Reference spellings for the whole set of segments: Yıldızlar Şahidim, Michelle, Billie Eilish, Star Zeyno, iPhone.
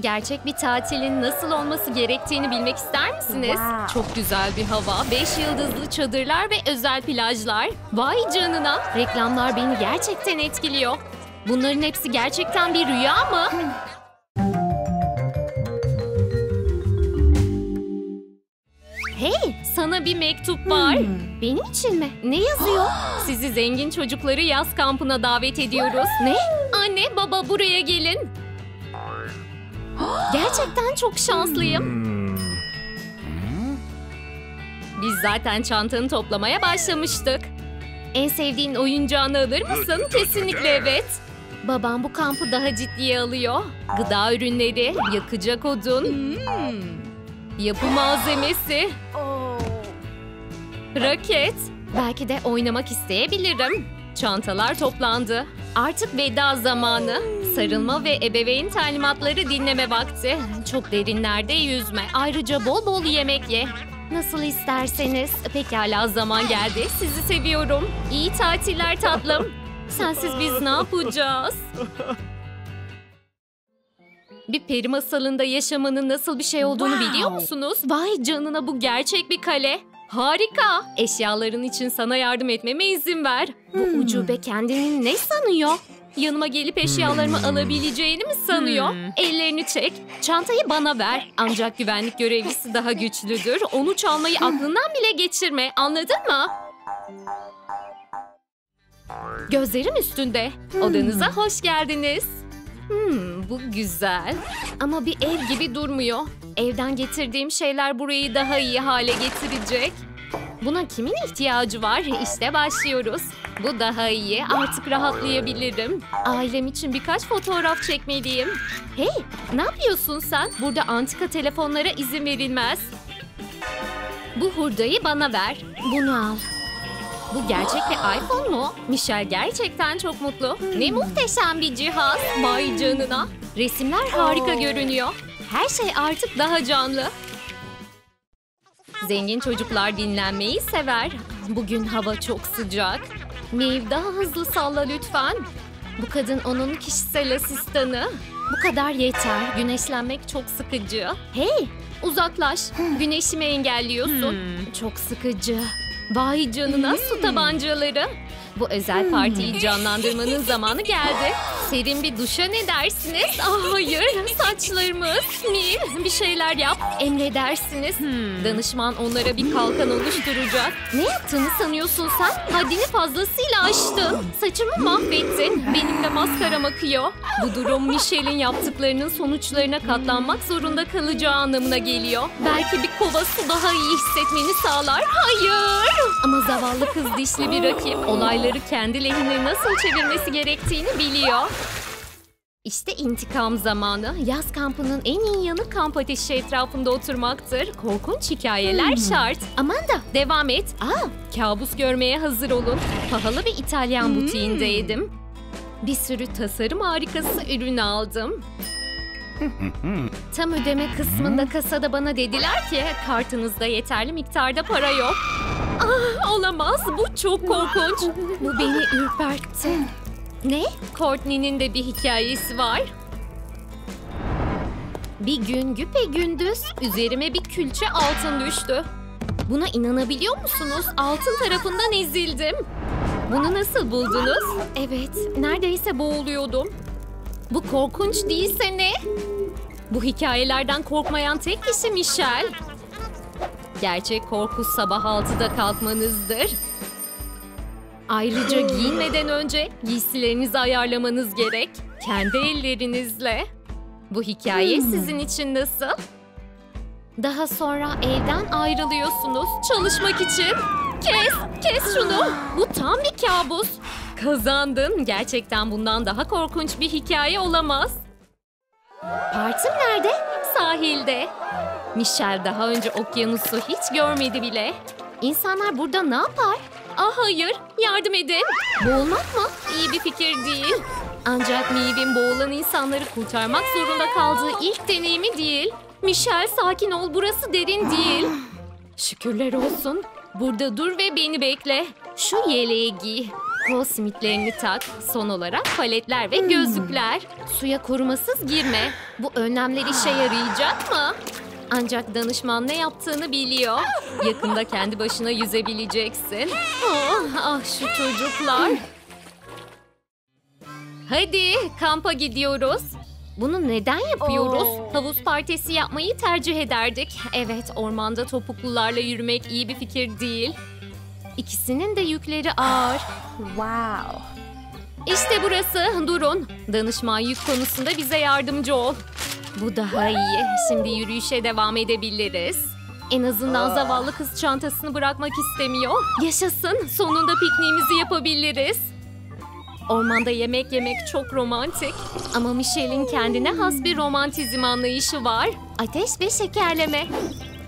Gerçek bir tatilin nasıl olması gerektiğini bilmek ister misiniz? Wow. Çok güzel bir hava, 5 yıldızlı çadırlar ve özel plajlar. Vay canına! Reklamlar beni gerçekten etkiliyor. Bunların hepsi gerçekten bir rüya mı? Hey, sana bir mektup var. Benim için mi? Ne yazıyor? Sizi zengin çocukları yaz kampına davet ediyoruz. Ne? Anne, baba buraya gelin. Gerçekten çok şanslıyım. Biz zaten çantanı toplamaya başlamıştık. En sevdiğin oyuncağını alır mısın? Kesinlikle evet. Babam bu kampı daha ciddiye alıyor. Gıda ürünleri, yakacak odun, yapı malzemesi, raket. Belki de oynamak isteyebilirim. Çantalar toplandı. Artık veda zamanı. Sarılma ve ebeveyn talimatları dinleme vakti. Çok derinlerde yüzme. Ayrıca bol bol yemek ye. Nasıl isterseniz. Pekala, zaman geldi. Sizi seviyorum. İyi tatiller tatlım. Sensiz biz ne yapacağız? Bir peri masalında yaşamanın nasıl bir şey olduğunu biliyor musunuz? Vay canına, bu gerçek bir kale. Harika. Eşyaların için sana yardım etmeme izin ver. Bu ucube kendini ne sanıyor? Yanıma gelip eşyalarımı alabileceğini mi sanıyor? Ellerini çek. Çantayı bana ver. Ancak güvenlik görevlisi daha güçlüdür. Onu çalmayı aklından bile geçirme. Anladın mı? Gözlerim üstünde. Odanıza hoş geldiniz. Bu güzel. Ama bir ev gibi durmuyor. Evden getirdiğim şeyler burayı daha iyi hale getirecek. Buna kimin ihtiyacı var? İşte başlıyoruz. Bu daha iyi. Artık rahatlayabilirim. Ailem için birkaç fotoğraf çekmeliyim. Hey, ne yapıyorsun sen? Burada antika telefonlara izin verilmez. Bu hurdayı bana ver. Bunu al. Bu gerçek bir iPhone mu? Michelle gerçekten çok mutlu. Ne muhteşem bir cihaz. Vay canına. Resimler harika görünüyor. Her şey artık daha canlı. Zengin çocuklar dinlenmeyi sever. Bugün hava çok sıcak. Maeve, daha hızlı salla lütfen. Bu kadın onun kişisel asistanı. Bu kadar yeter. Güneşlenmek çok sıkıcı. Hey, uzaklaş. Güneşimi engelliyorsun. Çok sıkıcı. Vay canına, su tabancaları. Bu özel partiyi canlandırmanın zamanı geldi. Serin bir duşa ne dersiniz? Ah, hayır, saçlarımız. Mim, bir şeyler yap. Emredersiniz. Danışman onlara bir kalkan oluşturacak. Ne yaptığını sanıyorsun sen? Haddini fazlasıyla aştın. Saçımı mahvettin. Benim de maskaram akıyor. Bu durum Michelle'in yaptıklarının sonuçlarına katlanmak zorunda kalacağı anlamına geliyor. Belki bir kova su daha iyi hissetmeni sağlar. Hayır. Ama zavallı kız dişli bir rakip. Olayları kendi lehine nasıl çevirmesi gerektiğini biliyor. İşte intikam zamanı. Yaz kampının en iyi yanı kamp ateşi etrafında oturmaktır. Korkunç hikayeler şart. Amanda, devam et. Kabus görmeye hazır olun. Pahalı bir İtalyan butiğindeydim. Bir sürü tasarım harikası ürün aldım. Tam ödeme kısmında kasada bana dediler ki kartınızda yeterli miktarda para yok. Ah, olamaz, bu çok korkunç. Bu beni ürpertti. Ne? Courtney'nin de bir hikayesi var. Bir gün güpegündüz üzerime bir külçe altın düştü. Buna inanabiliyor musunuz? Altın tarafından ezildim. Bunu nasıl buldunuz? Evet, neredeyse boğuluyordum. Bu korkunç değilse ne? Bu hikayelerden korkmayan tek kişi Michelle. Gerçek korku sabah 6'da kalkmanızdır. Ayrıca giyinmeden önce giysilerinizi ayarlamanız gerek. Kendi ellerinizle. Bu hikaye sizin için nasıl? Daha sonra evden ayrılıyorsunuz. Çalışmak için. Kes şunu. Bu tam bir kabus. Kazandın. Gerçekten bundan daha korkunç bir hikaye olamaz. Partim nerede? Sahilde. Michelle daha önce okyanusu hiç görmedi bile. İnsanlar burada ne yapar? Ah, hayır, yardım edin. Boğulmak mı? İyi bir fikir değil. Ancak Maeve'in boğulan insanları kurtarmak zorunda kaldığı ilk deneyimi değil. Michelle, sakin ol, burası derin değil. Şükürler olsun. Burada dur ve beni bekle. Şu yeleği giy. Kol simitlerini tak. Son olarak paletler ve gözlükler. Suya korumasız girme. Bu önlemler işe yarayacak mı? Ancak danışman ne yaptığını biliyor. Yakında kendi başına yüzebileceksin. Ah şu çocuklar. Hadi kampa gidiyoruz. Bunu neden yapıyoruz? Havuz partisi yapmayı tercih ederdik. Evet, ormanda topuklularla yürümek iyi bir fikir değil. İkisinin de yükleri ağır. Wow. İşte burası. Durun. Danışman yük konusunda bize yardımcı ol. Bu daha iyi. Şimdi yürüyüşe devam edebiliriz. En azından zavallı kız çantasını bırakmak istemiyor. Yaşasın. Sonunda pikniğimizi yapabiliriz. Ormanda yemek yemek çok romantik. Ama Michelle'in kendine has bir romantizm anlayışı var. Ateş ve şekerleme.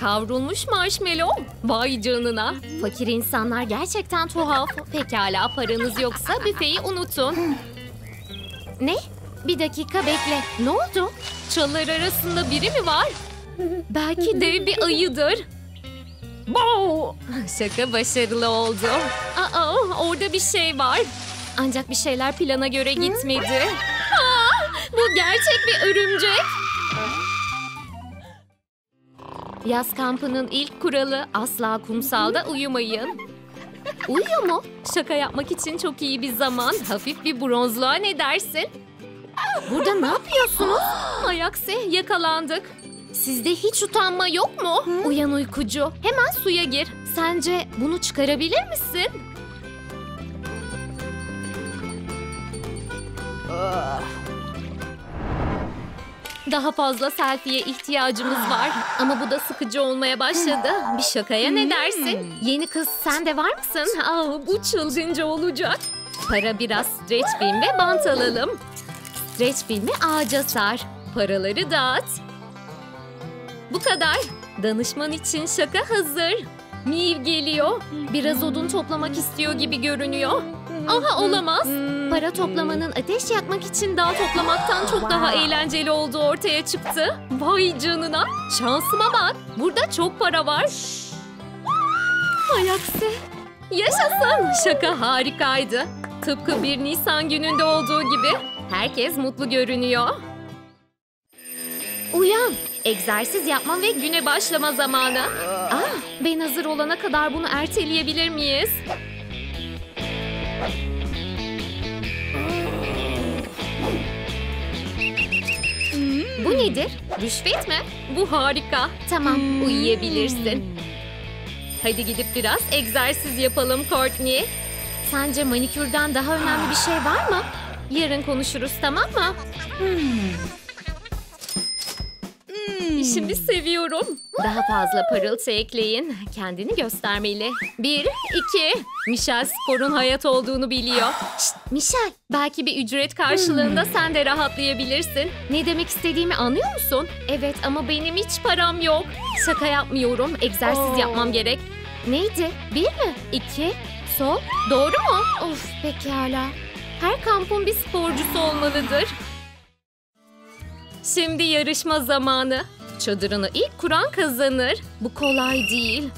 Kavrulmuş marshmallow. Vay canına. Fakir insanlar gerçekten tuhaf. Pekala, paranız yoksa büfeyi unutun. Ne? Bir dakika bekle. Ne oldu? Çalılar arasında biri mi var? Belki dev bir ayıdır. Şaka başarılı oldu. Orada bir şey var. Ancak bir şeyler plana göre gitmedi. Bu gerçek bir örümcek. Yaz kampının ilk kuralı asla kumsalda uyumayın. Uyuyor mu? Şaka yapmak için çok iyi bir zaman. Hafif bir bronzluğa ne dersin? Burada ne yapıyorsunuz? Ayaksı, yakalandık. Sizde hiç utanma yok mu? Uyan uykucu. Hemen suya gir. Sence bunu çıkarabilir misin? Daha fazla selfie'ye ihtiyacımız var. Ama bu da sıkıcı olmaya başladı. Bir şakaya ne dersin? Yeni kız, sen de var mısın? Bu çılgınca olacak. Para biraz streç film ve bant alalım. Streç filmi ağaca sar. Paraları dağıt. Bu kadar. Danışman için şaka hazır. Miv geliyor. Biraz odun toplamak istiyor gibi görünüyor. Olamaz. Para toplamanın ateş yakmak için dağ toplamaktan çok daha eğlenceli olduğu ortaya çıktı. Vay canına. Şansıma bak. Burada çok para var. Hay aksi. Yaşasın. Şaka harikaydı. Tıpkı 1 Nisan gününde olduğu gibi. Herkes mutlu görünüyor. Uyan. Egzersiz yapma ve güne başlama zamanı. Ben hazır olana kadar bunu erteleyebilir miyiz? Bu nedir? Rüşvet mi? Bu harika. Tamam, uyuyabilirsin. Hadi gidip biraz egzersiz yapalım Courtney. Sence manikürden daha önemli bir şey var mı? Yarın konuşuruz, tamam mı? İşimi seviyorum. Daha fazla parıltı ekleyin. Kendini göstermeli. 1, 2. Michelle sporun hayat olduğunu biliyor. Şşt, Michelle. Belki bir ücret karşılığında sen de rahatlayabilirsin. Ne demek istediğimi anlıyor musun? Evet, ama benim hiç param yok. Şaka yapmıyorum. Egzersiz yapmam gerek. Neydi? 1 mi? 2. Sol. Doğru mu? Of, pekala. Her kampın bir sporcusu olmalıdır. Şimdi yarışma zamanı. Çadırını ilk kuran kazanır. Bu kolay değil.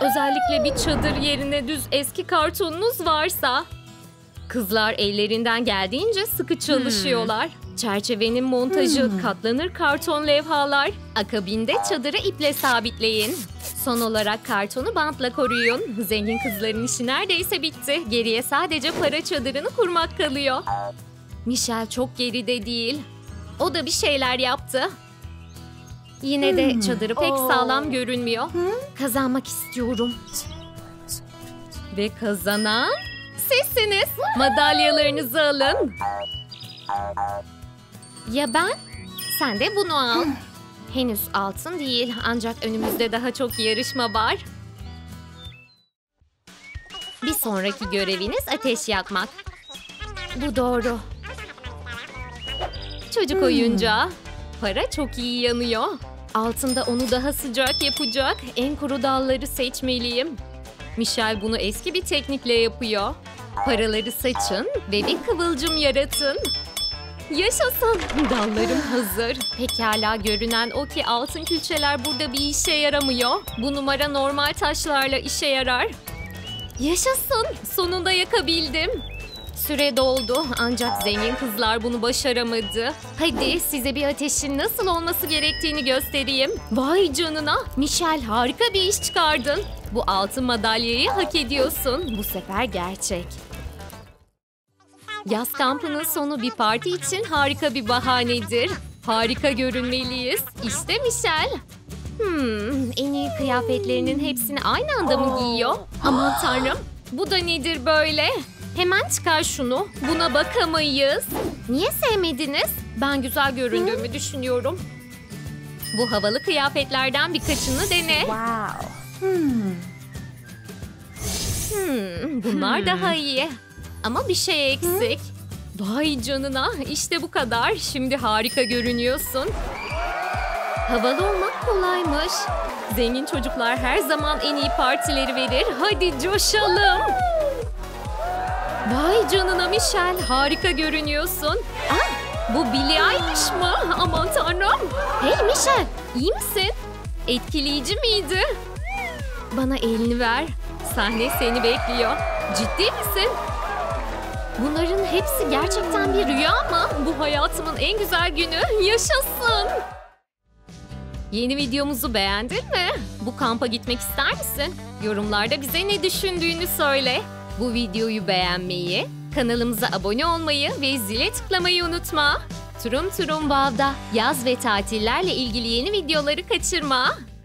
Özellikle bir çadır yerine düz eski kartonunuz varsa. Kızlar ellerinden geldiğince sıkı çalışıyorlar. Çerçevenin montajı, katlanır karton levhalar. Akabinde çadırı iple sabitleyin. Son olarak kartonu bantla koruyun. Zengin kızların işi neredeyse bitti. Geriye sadece para çadırını kurmak kalıyor. Michelle çok geride değil. O da bir şeyler yaptı. Yine de çadırı pek sağlam görünmüyor. Kazanmak istiyorum. Ve kazanan sizsiniz. Madalyalarınızı alın. Ya ben? Sen de bunu al. Henüz altın değil, ancak önümüzde daha çok yarışma var. Bir sonraki göreviniz ateş yakmak. Bu doğru. Çocuk oyuncağı. Para çok iyi yanıyor. Altında onu daha sıcak yapacak en kuru dalları seçmeliyim. Michelle bunu eski bir teknikle yapıyor. Paraları saçın ve bir kıvılcım yaratın. Yaşasın. Dallarım hazır. Pekala, görünen o ki altın külçeler burada bir işe yaramıyor. Bu numara normal taşlarla işe yarar. Yaşasın, sonunda yakabildim. Süre doldu ancak zengin kızlar bunu başaramadı. Hadi size bir ateşin nasıl olması gerektiğini göstereyim. Vay canına, Michelle harika bir iş çıkardın. Bu altın madalyayı hak ediyorsun. Bu sefer gerçek. Yaz kampının sonu bir parti için harika bir bahanedir. Harika görünmeliyiz. İşte Michelle. En iyi kıyafetlerinin hepsini aynı anda mı giyiyor? Aman tanrım, bu da nedir böyle? Hemen çıkar şunu. Buna bakamayız. Niye sevmediniz? Ben güzel göründüğümü düşünüyorum. Bu havalı kıyafetlerden birkaçını dene. Wow. Bunlar daha iyi. Ama bir şey eksik. Vay canına, işte bu kadar. Şimdi harika görünüyorsun. Havalı olmak kolaymış. Zengin çocuklar her zaman en iyi partileri verir. Hadi coşalım. Vay canına Michelle, harika görünüyorsun. Ah, bu Billie Eilish mı? Aman tanrım. Hey Michelle, iyi misin? Etkileyici miydi? Bana elini ver. Sahne seni bekliyor. Ciddi misin? Bunların hepsi gerçekten bir rüya mı? Bu hayatımın en güzel günü. Yaşasın. Yeni videomuzu beğendin mi? Bu kampa gitmek ister misin? Yorumlarda bize ne düşündüğünü söyle. Bu videoyu beğenmeyi, kanalımıza abone olmayı ve zile tıklamayı unutma. Turum Turum Vav'da yaz ve tatillerle ilgili yeni videoları kaçırma.